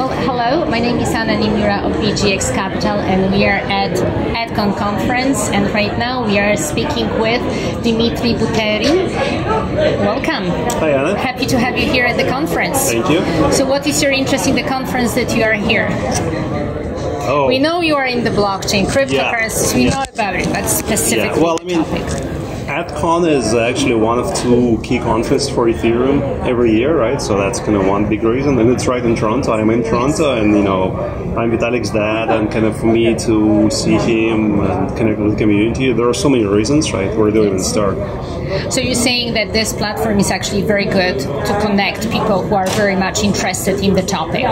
Well, hello, my name is Anna Nimura of BGX Capital, and we are at EDCON conference, and right now we are speaking with Dmitry Buterin. Welcome. Hi Anna. Happy to have you here at the conference. Thank you. So what is your interest in the conference that you are here? Oh. We know you are in the blockchain, cryptocurrencies, we know about it, but specifically topics. EdCon is actually one of two key conferences for Ethereum every year, right? So that's kind of one big reason, and it's right in Toronto. I'm in Toronto, and you know, I'm Vitalik's dad, and kind of for me to see him and connect with the community, there are so many reasons, right? Where do we even start? So you're saying that this platform is actually very good to connect people who are very much interested in the topic?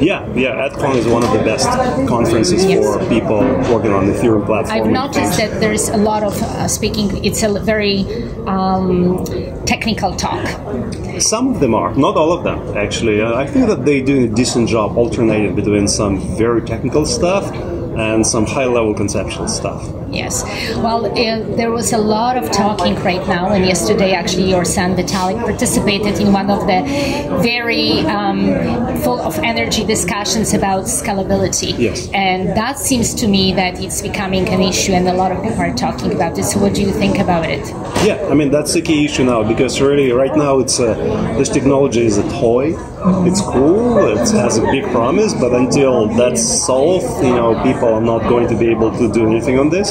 Yeah. EdCon is one of the best conferences for people working on the Ethereum platform. I've noticed that there's a lot of speaking. It's a very technical talk. Some of them are, not all of them actually. I think that they do a decent job alternating between some very technical stuff and some high-level conceptual stuff. Yes. Well, there was a lot of talking right now, and yesterday actually your son Vitalik participated in one of the very full of energy discussions about scalability. Yes. And that seems to me that it's becoming an issue, and a lot of people are talking about this. So what do you think about it? Yeah, I mean, that's a key issue now, because really right now it's this technology is a toy. It's cool, it has a big promise, but until that's solved, you know, people are not going to be able to do anything on this.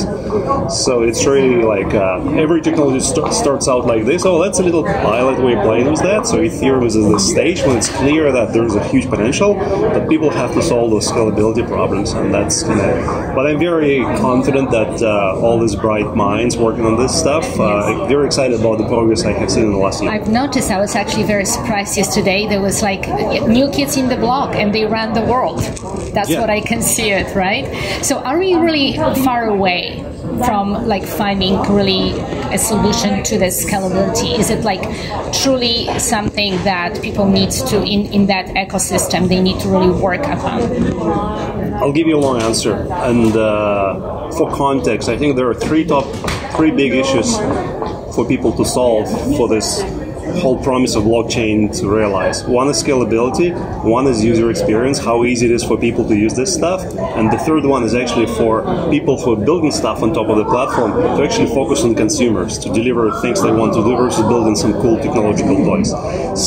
So it's really like every technology starts out like this. Oh, that's a little pilot we're playing with that. So Ethereum is at the stage when it's clear that there's a huge potential, but people have to solve those scalability problems, and that's kind of. But I'm very confident that all these bright minds working on this stuff, I'm very excited about the progress I have seen in the last year. I've noticed. I was actually very surprised yesterday. There was like new kids in the block, and they ran the world. That's what I can see it, right? So are we really far away from like finding really a solution to the scalability? Is it like truly something that people need to, in that ecosystem, they need to really work upon? I'll give you a long answer, and for context, I think there are three big issues for people to solve for this whole promise of blockchain to realize. One is scalability, one is user experience, how easy it is for people to use this stuff, and the third one is actually for people who are building stuff on top of the platform to actually focus on consumers, to deliver things they want to deliver, to building some cool technological toys.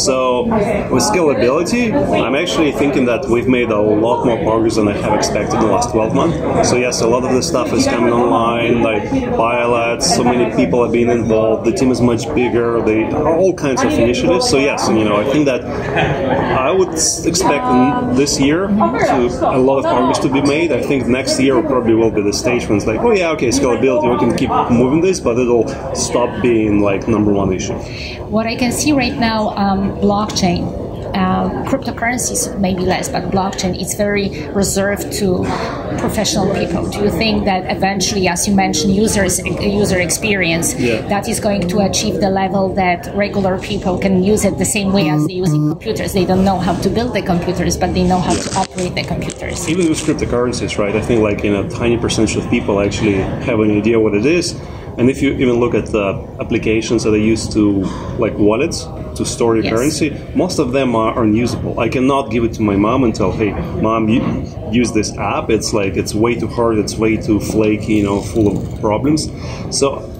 So with scalability, I'm actually thinking that we've made a lot more progress than I have expected in the last 12 months. So yes, a lot of this stuff is coming online, like pilots, so many people are being involved, the team is much bigger, they are all kinds of initiatives. So yes, you know, I think that I would expect this year a lot of progress to be made. I think next year probably will be the stage when it's like, oh yeah, okay, scalability, we can keep moving this, but it'll stop being like number one issue. What I can see right now, blockchain. Cryptocurrencies maybe less, but blockchain is very reserved to professional people. Do you think that eventually, as you mentioned, user experience, that is going to achieve the level that regular people can use it the same way as they're using computers? They don't know how to build the computers, but they know how to operate the computers. Even with cryptocurrencies, right? I think like a tiny percentage of people actually have an idea what it is. And if you even look at the applications that are used to, like wallets, to store your currency, most of them are unusable. I cannot give it to my mom and tell, hey, mom, you use this app. It's like, it's way too hard, it's way too flaky, you know, full of problems. So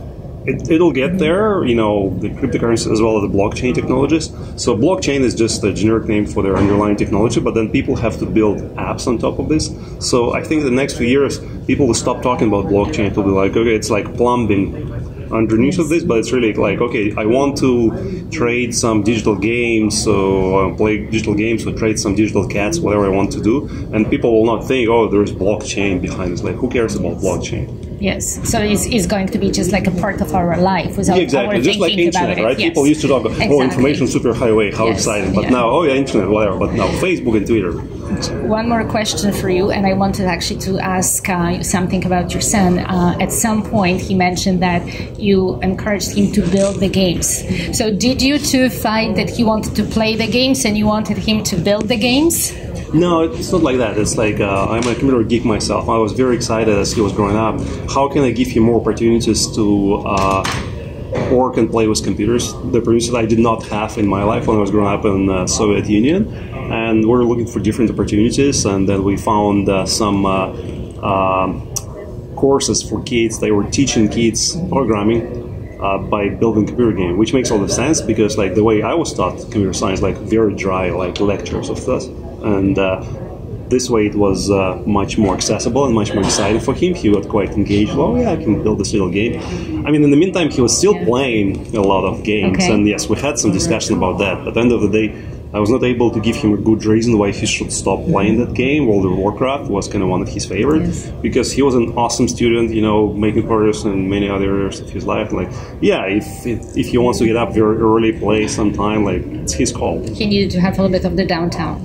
it'll get there, you know, the cryptocurrency as well as the blockchain technologies. So blockchain is just a generic name for their underlying technology, but then people have to build apps on top of this. So I think the next few years, people will stop talking about blockchain. They'll be like, okay, it's like plumbing underneath of this, but it's really like, okay, I want to trade some digital games, so play digital games, or trade some digital cats, whatever I want to do. And people will not think, oh, there is blockchain behind this. Like, who cares about blockchain? Yes, so it's going to be just like a part of our life without our just thinking like internet, about right? It. Yes. People used to talk about, oh, information superhighway, how exciting, but now, oh yeah, internet, whatever, but now Facebook and Twitter. One more question for you, and I wanted actually to ask something about your son. At some point he mentioned that you encouraged him to build the games. So did you two find that he wanted to play the games and you wanted him to build the games? No, it's not like that. It's like I'm a computer geek myself. I was very excited as he was growing up. How can I give him more opportunities to or can play with computers. The producers I did not have in my life when I was growing up in the Soviet Union, and we're looking for different opportunities, and then we found some courses for kids. They were teaching kids programming by building a computer game, which makes all the sense, because like the way I was taught computer science, like very dry, like lectures of stuff, and this way it was much more accessible and much more exciting for him. He got quite engaged. Oh yeah, I can build this little game. I mean, in the meantime, he was still playing a lot of games, and yes, we had some discussion about that, but at the end of the day, I was not able to give him a good reason why he should stop playing that game. World of Warcraft was kind of one of his favorites, because he was an awesome student, you know, making progress in many other areas of his life. Like, yeah, if he wants to get up very early, play sometime, like, it's his call. He needed to have a little bit of the downtime,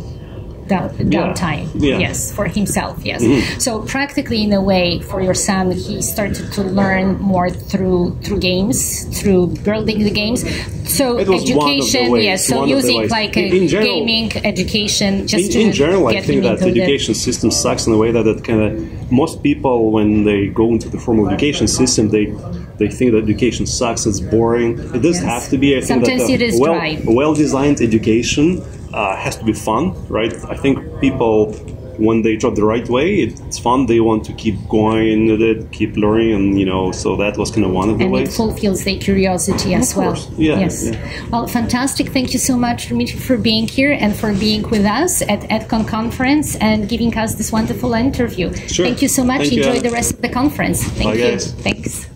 yes, for himself, yes. So practically, in a way, for your son, he started to learn more through games, through building the games. So education, yes. So using like a gaming education, just in general, I think that the education system sucks in a way that it kind of, most people when they go into the formal education system, they think that education sucks, it's boring. It doesn't have to be. I think that a well-designed education has to be fun, right? I think people, when they try the right way, it's fun. They want to keep going at it, keep learning, and you know. So that was kind of one of the ways. And it fulfills their curiosity as well. Yeah, Well, fantastic. Thank you so much, Dmitry, for being here and for being with us at EDCON conference and giving us this wonderful interview. Sure. Thank you so much. Enjoy the rest of the conference. Thank you. Guys. Thanks.